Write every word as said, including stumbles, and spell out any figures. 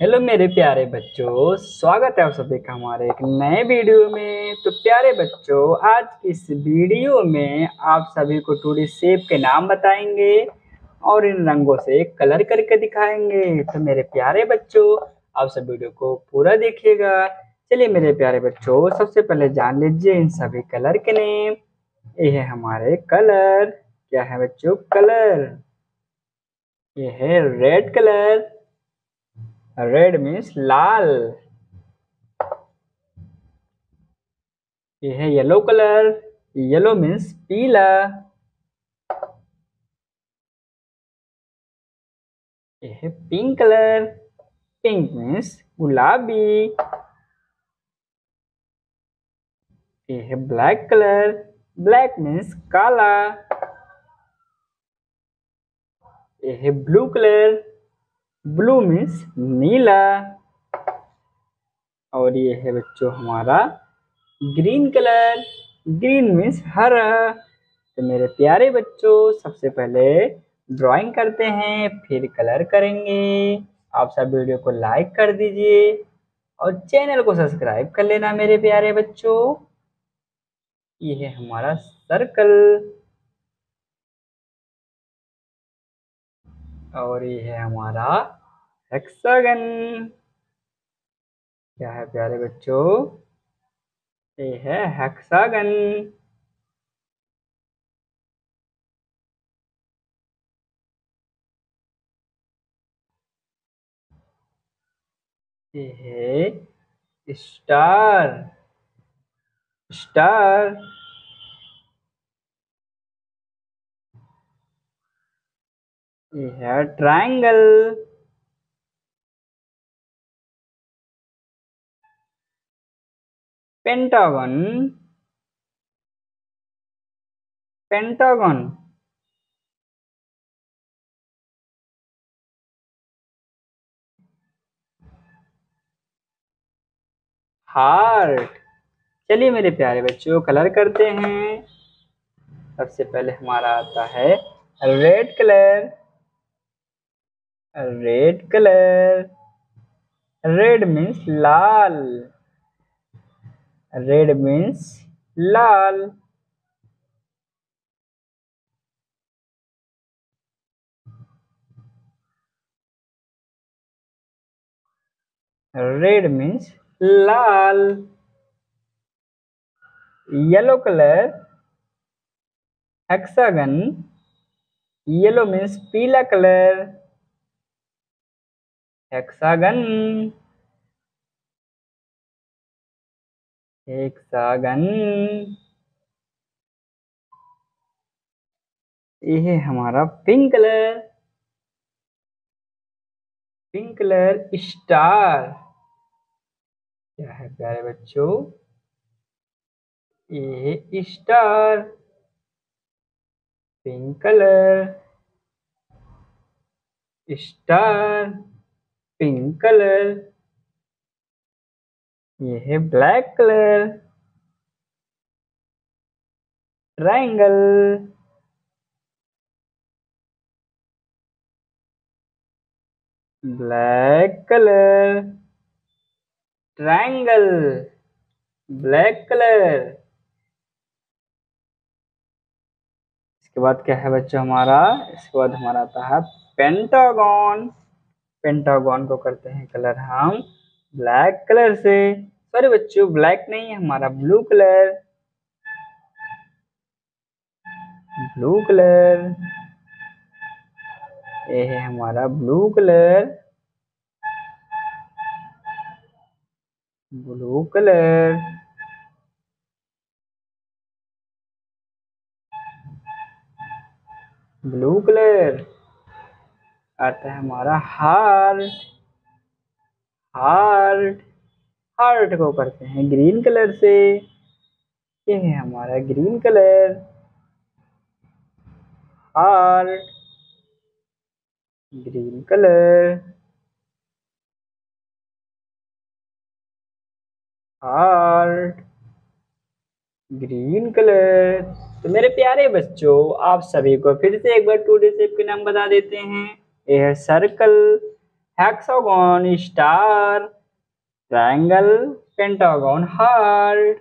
Hello मेरे प्यारे बच्चों, स्वागत है आप सभी का हमारे एक नए वीडियो में। तो प्यारे बच्चों, आज इस वीडियो में आप सभी को टूडी शेप के नाम बताएंगे और इन रंगों से कलर करके दिखाएंगे। तो मेरे प्यारे बच्चों, आप सब वीडियो को पूरा देखिएगा। चलिए मेरे प्यारे बच्चों, सबसे पहले जान लीजिए इन सभी कलर के नेम। ये है हमारे कलर, क्या है बच्चों कलर, ये है रेड कलर, रेड मीन्स लाल। ये है येलो कलर, येलो मीन्स पीला। ये है पिंक कलर, पिंक मीन्स गुलाबी। ये है ब्लैक कलर, ब्लैक मीन्स काला। ये है ब्लू कलर, ब्लू मीन्स नीला। और ये है बच्चों हमारा ग्रीन कलर, ग्रीन मीन्स हरा। तो मेरे प्यारे बच्चों, सबसे पहले ड्राइंग करते हैं, फिर कलर करेंगे। आप सब वीडियो को लाइक कर दीजिए और चैनल को सब्सक्राइब कर लेना मेरे प्यारे बच्चों। ये है हमारा सर्कल और ये है हमारा हेक्सागन, क्या है प्यारे बच्चों, ये है हेक्सागन। ये है स्टार, स्टार। ये है ट्रायंगल। Pentagon, pentagon. हार्ट। चलिए मेरे प्यारे बच्चों, कलर करते हैं। सबसे पहले हमारा आता है red colour, red colour, red means लाल, रेड मीन्स लाल। रेड मीन्स लाल। Yellow colour, hexagon, yellow means पीला कलर, हेक्सागन, हेक्सागन। ये है हमारा pink colour, pink colour, star, क्या है प्यारे बच्चों, ये है star, pink colour, star, pink colour. ये है black colour, triangle. Black colour, triangle, black colour. इसके बाद क्या है बच्चों हमारा, इसके बाद हमारा आता है पेंटागन। पेंटागन को करते हैं कलर हम ब्लैक कलर से, सॉरी बच्चों ब्लैक नहीं है हमारा, ब्लू कलर, ब्लू कलर। ये है हमारा blue colour, blue colour. Blue colour आता है हमारा हार्ट, हार्ट। हार्ट को करते हैं ग्रीन कलर से, ये है हमारा green colour, heart, green colour, heart, green colour. तो मेरे प्यारे बच्चों, आप सभी को फिर से एक बार टू डी शेप के नाम बता देते हैं। ये है circle, hexagon, star, triangle, pentagon, heart।